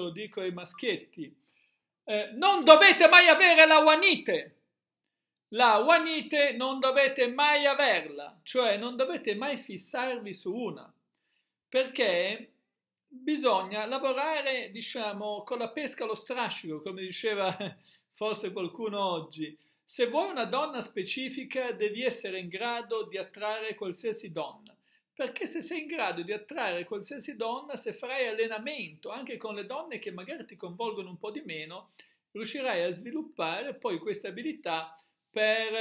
lo dico ai maschietti, non dovete mai avere la guanite. La guanite non dovete mai averla, cioè non dovete mai fissarvi su una, perché bisogna lavorare, diciamo, con la pesca allo strascico, come diceva forse qualcuno oggi. Se vuoi una donna specifica, devi essere in grado di attrarre qualsiasi donna, perché se sei in grado di attrarre qualsiasi donna, se farai allenamento anche con le donne che magari ti coinvolgono un po' di meno, riuscirai a sviluppare poi queste abilità per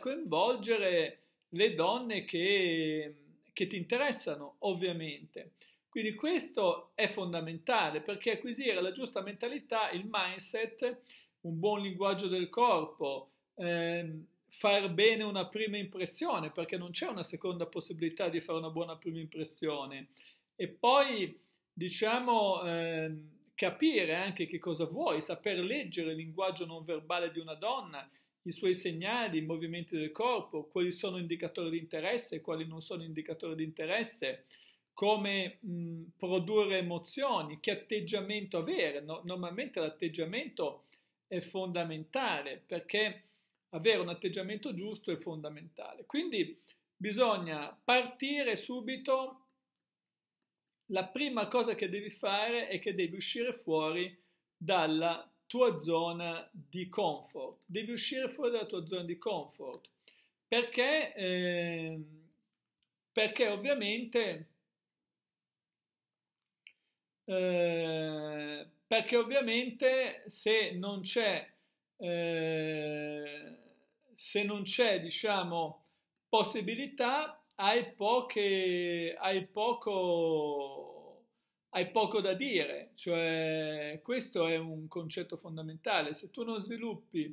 coinvolgere le donne che ti interessano, ovviamente. Quindi questo è fondamentale, perché acquisire la giusta mentalità, il mindset, un buon linguaggio del corpo, far bene una prima impressione, perché non c'è una seconda possibilità di fare una buona prima impressione, e poi diciamo capire anche che cosa vuoi, saper leggere il linguaggio non verbale di una donna, i suoi segnali, i movimenti del corpo, quali sono indicatori di interesse, quali non sono indicatori di interesse, come produrre emozioni, che atteggiamento avere. Normalmente l'atteggiamento è fondamentale, perché avere un atteggiamento giusto è fondamentale. Quindi bisogna partire subito. La prima cosa che devi fare è che devi uscire fuori dalla tua zona di comfort. Devi uscire fuori dalla tua zona di comfort, perché, perché ovviamente... perché ovviamente se non c'è diciamo possibilità, hai poco da dire. Cioè, questo è un concetto fondamentale: se tu non sviluppi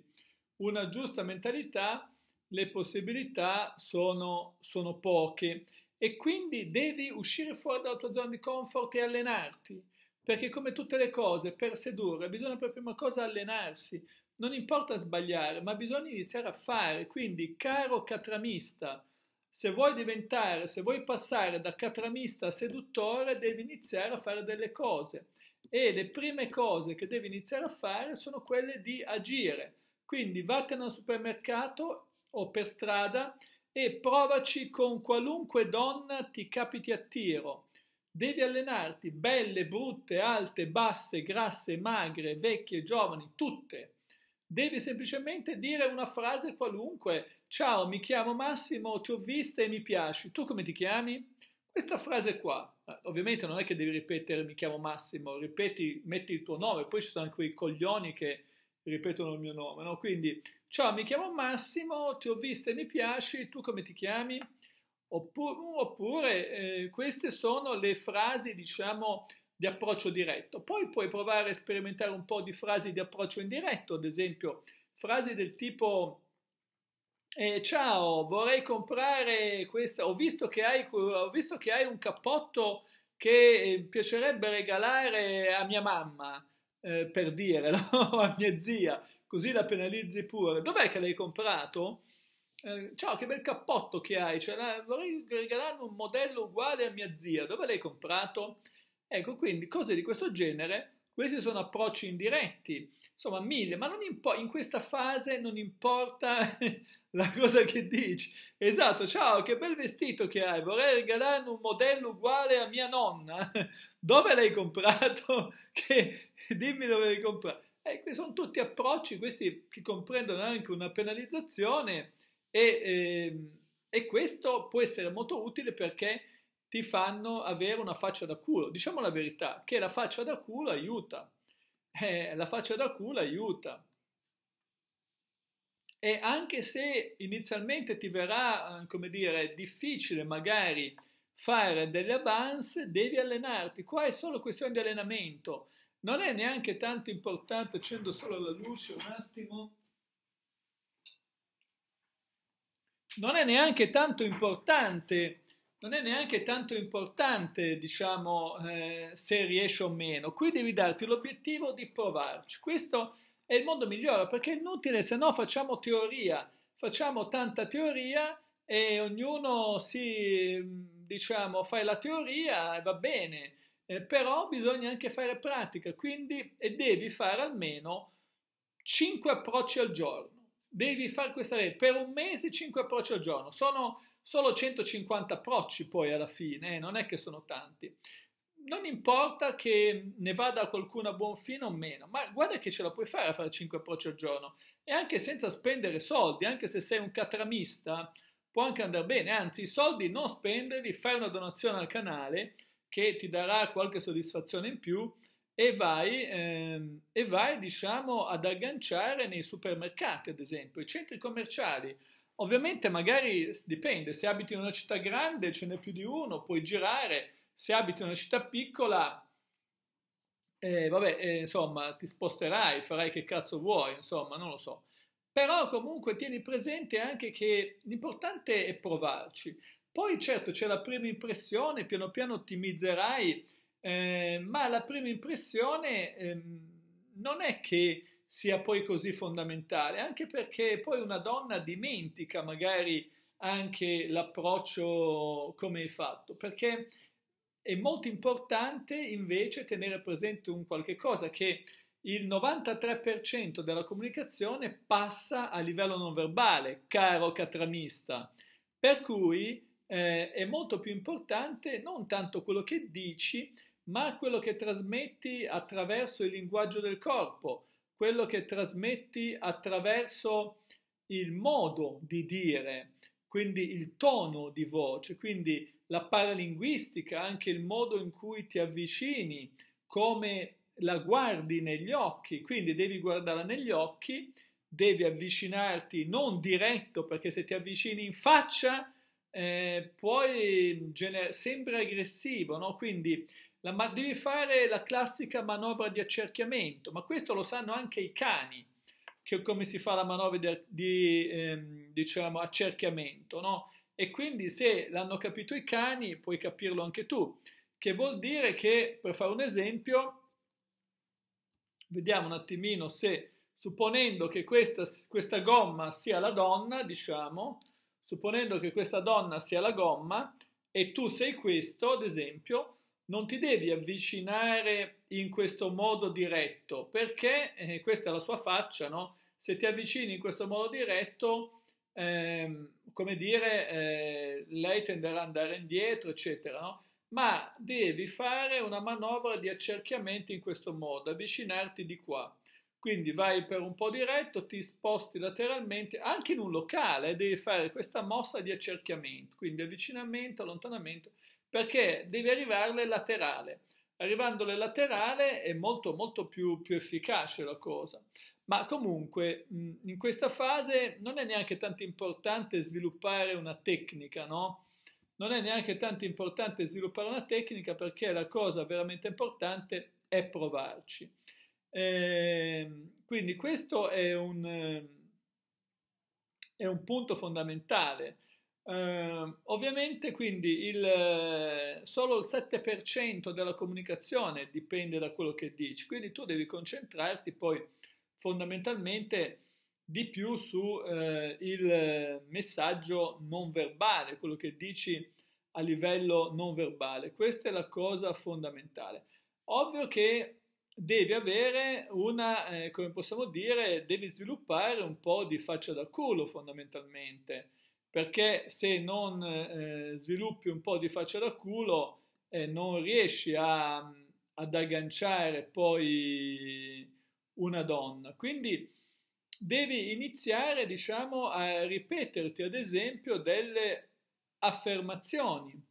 una giusta mentalità, le possibilità sono poche, e quindi devi uscire fuori dalla tua zona di comfort e allenarti, perché come tutte le cose, per sedurre bisogna per prima cosa allenarsi. Non importa sbagliare, ma bisogna iniziare a fare. Quindi, caro catramista, se vuoi passare da catramista a seduttore, devi iniziare a fare delle cose, e le prime cose che devi iniziare a fare sono quelle di agire. Quindi vattene al supermercato o per strada e provaci con qualunque donna ti capiti a tiro. Devi allenarti, belle, brutte, alte, basse, grasse, magre, vecchie, giovani, tutte. Devi semplicemente dire una frase qualunque: ciao, mi chiamo Massimo, ti ho vista e mi piaci, tu come ti chiami? Questa frase qua. Ovviamente non è che devi ripetere mi chiamo Massimo, ripeti, metti il tuo nome, poi ci sono anche quei coglioni che ripetono il mio nome, no? Quindi, ciao, mi chiamo Massimo, ti ho vista e mi piaci, tu come ti chiami? Oppure queste sono le frasi, diciamo, di approccio diretto. Poi puoi provare a sperimentare un po' di frasi di approccio indiretto, ad esempio frasi del tipo ciao, vorrei comprare questa, ho visto che hai un cappotto che piacerebbe regalare a mia mamma, per dire, no? A mia zia, così la penalizzi pure. Dov'è che l'hai comprato? Ciao, che bel cappotto che hai, cioè, vorrei regalare un modello uguale a mia zia, dove l'hai comprato? Ecco, quindi cose di questo genere. Questi sono approcci indiretti, insomma mille, ma non in questa fase non importa la cosa che dici. Esatto, ciao, che bel vestito che hai, vorrei regalare un modello uguale a mia nonna, dove l'hai comprato? Dimmi dove l'hai comprato. Sono tutti approcci, questi che comprendono anche una penalizzazione, e questo può essere molto utile, perché ti fanno avere una faccia da culo. Diciamo la verità, che la faccia da culo aiuta. La faccia da culo aiuta. E anche se inizialmente ti verrà, come dire, difficile magari fare delle avance, devi allenarti. Qua è solo questione di allenamento. Non è neanche tanto importante, accendo solo la luce un attimo, non è neanche tanto importante diciamo, se riesci o meno. Qui devi darti l'obiettivo di provarci. Questo è il modo migliore, perché è inutile, se no facciamo teoria, facciamo tanta teoria e ognuno si diciamo, fai la teoria e va bene, però bisogna anche fare la pratica, quindi devi fare almeno 5 approcci al giorno, devi fare questa legge, per un mese 5 approcci al giorno, sono solo 150 approcci poi alla fine, non è che sono tanti, non importa che ne vada qualcuno a buon fine o meno, ma guarda che ce la puoi fare a fare 5 approcci al giorno, e anche senza spendere soldi, anche se sei un catramista, può anche andare bene, anzi i soldi non spenderli, fai una donazione al canale, che ti darà qualche soddisfazione in più e vai, diciamo, ad agganciare nei supermercati, ad esempio, i centri commerciali. Ovviamente magari dipende, se abiti in una città grande ce n'è più di uno, puoi girare, se abiti in una città piccola, insomma, ti sposterai, farai che cazzo vuoi, insomma, non lo so. Però comunque tieni presente anche che l'importante è provarci. Poi certo c'è la prima impressione, piano piano ottimizzerai, ma la prima impressione non è che sia poi così fondamentale, anche perché poi una donna dimentica magari anche l'approccio come hai fatto, perché è molto importante invece tenere presente un qualche cosa, che il 93% della comunicazione passa a livello non verbale, caro catramista, per cui è molto più importante non tanto quello che dici, ma quello che trasmetti attraverso il linguaggio del corpo, quello che trasmetti attraverso il modo di dire, quindi il tono di voce, quindi la paralinguistica, anche il modo in cui ti avvicini, come la guardi negli occhi, quindi devi guardarla negli occhi, devi avvicinarti non diretto, perché se ti avvicini in faccia poi sembra aggressivo, no? Quindi devi fare la classica manovra di accerchiamento, ma questo lo sanno anche i cani, che come si fa la manovra di accerchiamento, no? E quindi se l'hanno capito i cani puoi capirlo anche tu, che vuol dire che, per fare un esempio, vediamo un attimino se, supponendo che questa gomma sia la donna, diciamo, supponendo che questa donna sia la gomma e tu sei questo, ad esempio, non ti devi avvicinare in questo modo diretto, perché questa è la sua faccia, no? Se ti avvicini in questo modo diretto, come dire, lei tenderà ad andare indietro, eccetera, no? Ma devi fare una manovra di accerchiamento in questo modo, avvicinarti di qua. Quindi vai per un po' diretto, ti sposti lateralmente, anche in un locale devi fare questa mossa di accerchiamento, quindi avvicinamento, allontanamento, perché devi arrivarle laterale. Arrivandole laterale è molto molto più efficace la cosa. Ma comunque in questa fase non è neanche tanto importante sviluppare una tecnica, no? Non è neanche tanto importante sviluppare una tecnica, perché la cosa veramente importante è provarci. Quindi questo è un punto fondamentale. Ovviamente quindi solo il 7% della comunicazione dipende da quello che dici, quindi tu devi concentrarti poi fondamentalmente di più su il messaggio non verbale, quello che dici a livello non verbale. Questa è la cosa fondamentale. Ovvio che devi avere una, come possiamo dire, devi sviluppare un po' di faccia da culo fondamentalmente, perché se non sviluppi un po' di faccia da culo non riesci ad agganciare poi una donna. Quindi devi iniziare, diciamo, a ripeterti ad esempio delle affermazioni,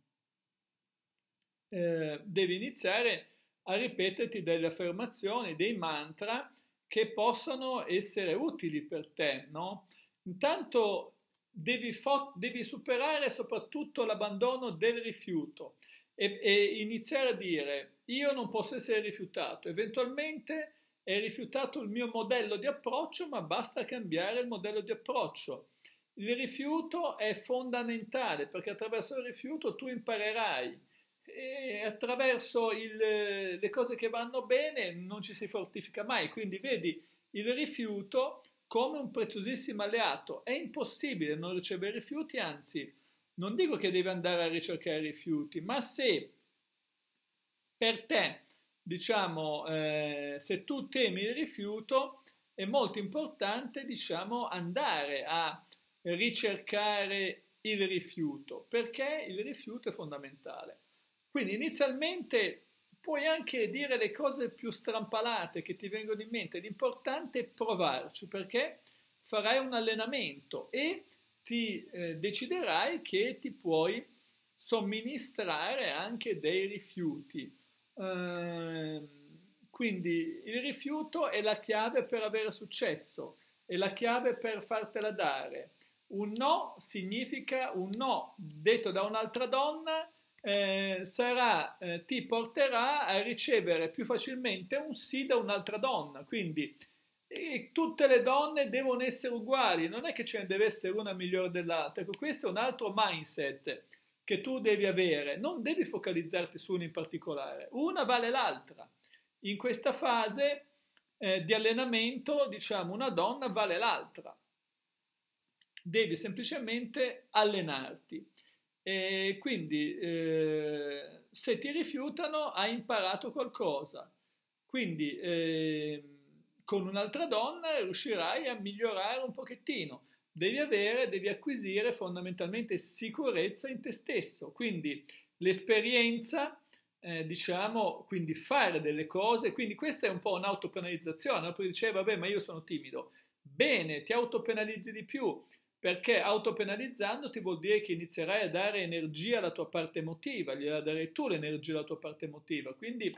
devi iniziare a ripeterti delle affermazioni, dei mantra che possano essere utili per te, no? Intanto devi superare soprattutto l'abbandono del rifiuto e iniziare a dire: io non posso essere rifiutato, eventualmente è rifiutato il mio modello di approccio, ma basta cambiare il modello di approccio. Il rifiuto è fondamentale, perché attraverso il rifiuto tu imparerai. E attraverso le cose che vanno bene non ci si fortifica mai, quindi vedi il rifiuto come un preziosissimo alleato. È impossibile non ricevere rifiuti, anzi non dico che devi andare a ricercare rifiuti, ma se per te, diciamo, se tu temi il rifiuto, è molto importante, diciamo, andare a ricercare il rifiuto, perché il rifiuto è fondamentale. Quindi inizialmente puoi anche dire le cose più strampalate che ti vengono in mente, l'importante è provarci, perché farai un allenamento e ti deciderai che ti puoi somministrare anche dei rifiuti. Quindi il rifiuto è la chiave per avere successo, è la chiave per fartela dare. Un no significa un no detto da un'altra donna ti porterà a ricevere più facilmente un sì da un'altra donna. Quindi tutte le donne devono essere uguali, non è che ce ne deve essere una migliore dell'altra. Ecco, questo è un altro mindset che tu devi avere, non devi focalizzarti su una in particolare, una vale l'altra. In questa fase di allenamento, diciamo, una donna vale l'altra. Devi semplicemente allenarti e quindi se ti rifiutano hai imparato qualcosa, quindi con un'altra donna riuscirai a migliorare un pochettino. Devi acquisire fondamentalmente sicurezza in te stesso, quindi l'esperienza, diciamo, quindi fare delle cose. Quindi questa è un po' un'autopenalizzazione, poi dice vabbè ma io sono timido, bene, ti autopenalizzi di più, perché autopenalizzandoti vuol dire che inizierai a dare energia alla tua parte emotiva, gliela darai tu l'energia alla tua parte emotiva. Quindi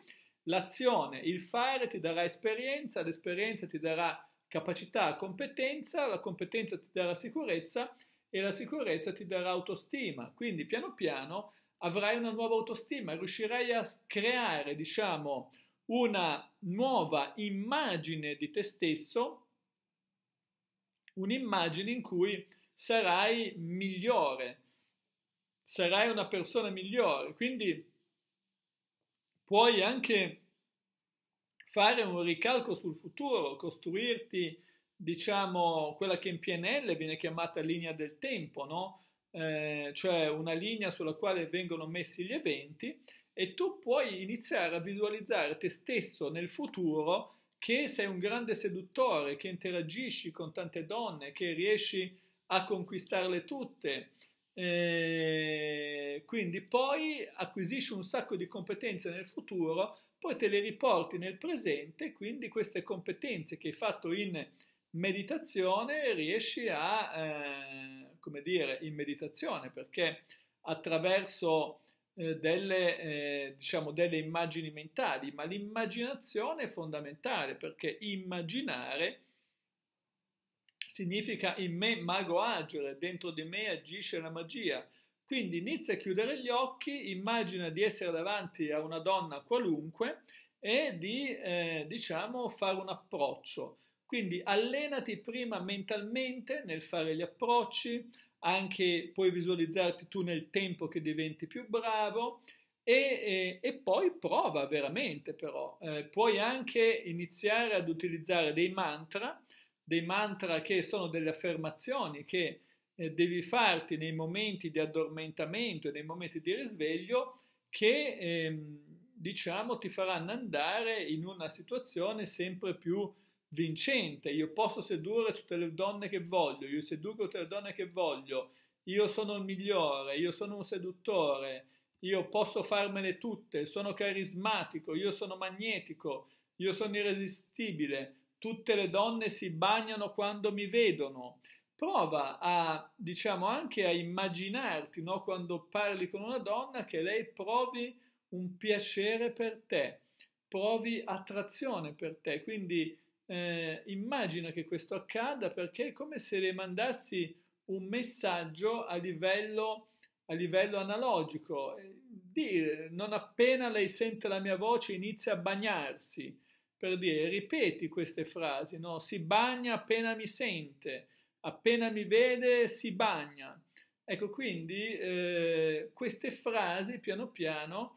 l'azione, il fare ti darà esperienza, l'esperienza ti darà capacità, competenza, la competenza ti darà sicurezza e la sicurezza ti darà autostima. Quindi piano piano avrai una nuova autostima, riuscirai a creare, diciamo, una nuova immagine di te stesso, un'immagine in cui sarai migliore, sarai una persona migliore. Quindi puoi anche fare un ricalco sul futuro, costruirti, diciamo, quella che in PNL viene chiamata linea del tempo, no? Cioè una linea sulla quale vengono messi gli eventi, e tu puoi iniziare a visualizzare te stesso nel futuro, che sei un grande seduttore, che interagisci con tante donne, che riesci a conquistarle tutte. Quindi poi acquisisci un sacco di competenze nel futuro, poi te le riporti nel presente, quindi queste competenze che hai fatto in meditazione riesci a, come dire, in meditazione, perché attraverso diciamo, delle immagini mentali, ma l'immaginazione è fondamentale, perché immaginare significa in me mago agere, dentro di me agisce la magia. Quindi inizia a chiudere gli occhi, immagina di essere davanti a una donna qualunque e di diciamo fare un approccio. Quindi allenati prima mentalmente nel fare gli approcci, anche puoi visualizzarti tu nel tempo che diventi più bravo e poi prova veramente però. Puoi anche iniziare ad utilizzare dei mantra che sono delle affermazioni che devi farti nei momenti di addormentamento e nei momenti di risveglio, che diciamo ti faranno andare in una situazione sempre più vincente. Io posso sedurre tutte le donne che voglio, io seduco tutte le donne che voglio, io sono il migliore, io sono un seduttore, io posso farmele tutte, sono carismatico, io sono magnetico, io sono irresistibile, tutte le donne si bagnano quando mi vedono. Prova a, diciamo, anche a immaginarti, no? Quando parli con una donna, che lei provi un piacere per te, provi attrazione per te, quindi immagina che questo accada, perché è come se le mandassi un messaggio a livello analogico. Non appena lei sente la mia voce inizia a bagnarsi, per dire, ripeti queste frasi, no? Si bagna appena mi sente, appena mi vede si bagna. Ecco, quindi queste frasi piano piano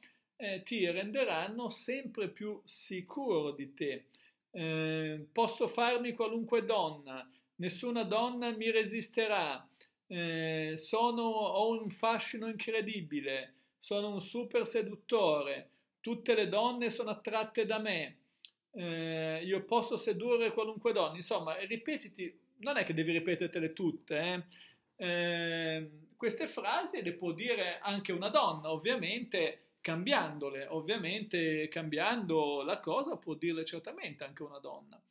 ti renderanno sempre più sicuro di te. Posso farmi qualunque donna, nessuna donna mi resisterà, ho un fascino incredibile, sono un super seduttore, tutte le donne sono attratte da me, io posso sedurre qualunque donna, insomma, ripetiti, non è che devi ripetertele tutte, queste frasi le può dire anche una donna, ovviamente cambiandole, ovviamente cambiando la cosa può dirle certamente anche una donna.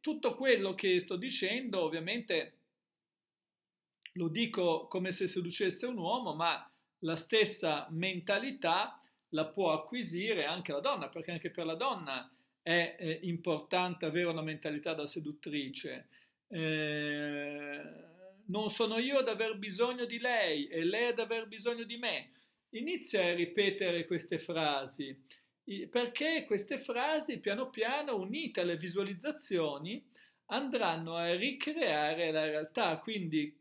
Tutto quello che sto dicendo ovviamente lo dico come se seducesse un uomo, ma la stessa mentalità la può acquisire anche la donna, perché anche per la donna è importante avere una mentalità da seduttrice. Non sono io ad aver bisogno di lei, è lei ad aver bisogno di me. Inizia a ripetere queste frasi, perché queste frasi piano piano, unite alle visualizzazioni, andranno a ricreare la realtà, quindi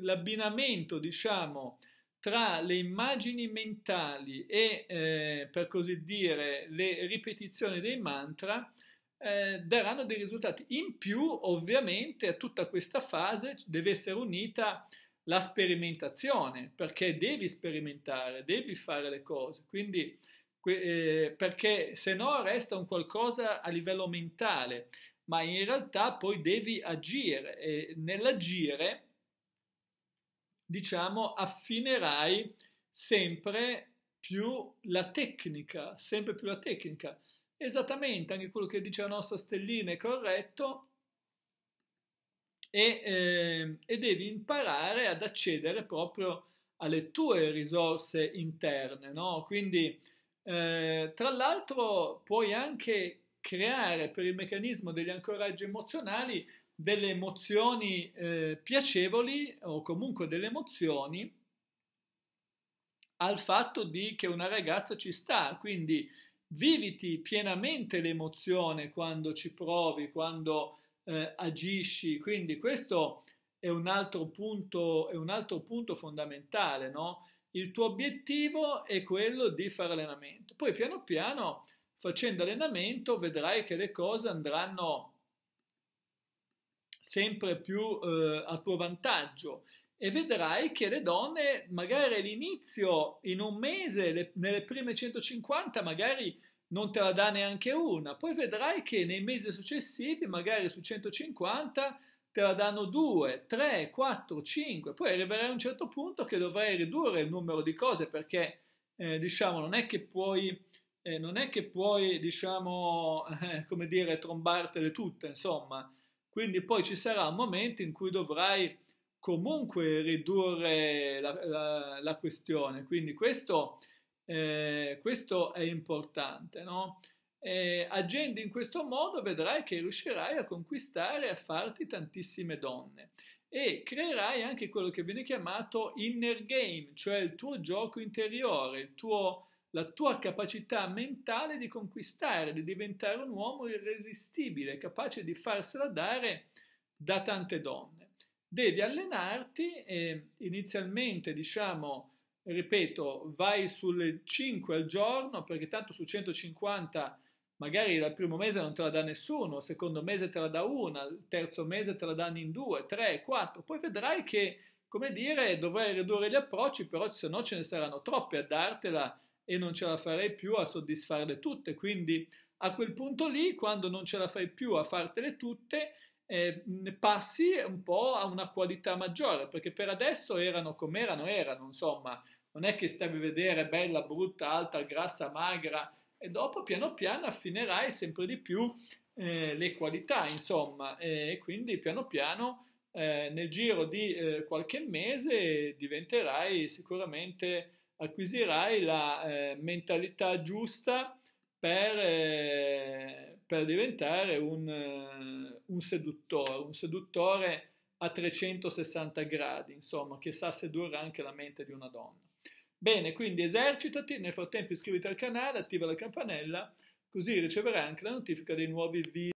l'abbinamento, diciamo, tra le immagini mentali e, per così dire, le ripetizioni dei mantra, daranno dei risultati. In più, ovviamente, a tutta questa fase deve essere unita la sperimentazione, perché devi sperimentare, devi fare le cose, quindi perché se no resta un qualcosa a livello mentale, ma in realtà poi devi agire e nell'agire, diciamo, affinerai sempre più la tecnica, esattamente anche quello che dice la nostra stellina è corretto e devi imparare ad accedere proprio alle tue risorse interne, no? Quindi tra l'altro puoi anche creare per il meccanismo degli ancoraggi emozionali delle emozioni piacevoli o comunque delle emozioni al fatto di che una ragazza ci sta, quindi viviti pienamente l'emozione quando ci provi, quando agisci, quindi questo è un altro punto, fondamentale, no? Il tuo obiettivo è quello di fare allenamento, poi piano piano facendo allenamento vedrai che le cose andranno sempre più a tuo vantaggio e vedrai che le donne magari all'inizio, in un mese, nelle prime 150 magari non te la dà neanche una, poi vedrai che nei mesi successivi magari su 150 te la danno 2, 3, 4, 5, poi arriverai a un certo punto che dovrai ridurre il numero di cose perché diciamo non è che puoi, diciamo, come dire, trombartele tutte, insomma. Quindi poi ci sarà un momento in cui dovrai comunque ridurre la questione, quindi questo è importante, no? Agendo in questo modo vedrai che riuscirai a conquistare e a farti tantissime donne e creerai anche quello che viene chiamato inner game, cioè il tuo gioco interiore, la tua capacità mentale di conquistare, di diventare un uomo irresistibile, capace di farsela dare da tante donne. Devi allenarti e inizialmente, diciamo, ripeto, vai sulle 5 al giorno, perché tanto su 150 magari dal primo mese non te la dà nessuno, al secondo mese te la dà una, al terzo mese te la danno in 2, 3, 4, poi vedrai che, come dire, dovrai ridurre gli approcci, però se no ce ne saranno troppe a dartela e non ce la farei più a soddisfarle tutte, quindi a quel punto lì, quando non ce la fai più a fartele tutte, passi un po' a una qualità maggiore, perché per adesso erano come erano, insomma, non è che stavi a vedere bella, brutta, alta, grassa, magra, e dopo piano piano affinerai sempre di più le qualità, insomma, e quindi piano piano nel giro di qualche mese diventerai sicuramente, acquisirai la mentalità giusta per diventare un seduttore a 360 gradi, insomma, che sa sedurre anche la mente di una donna. Bene, quindi esercitati, nel frattempo iscriviti al canale, attiva la campanella, così riceverai anche la notifica dei nuovi video.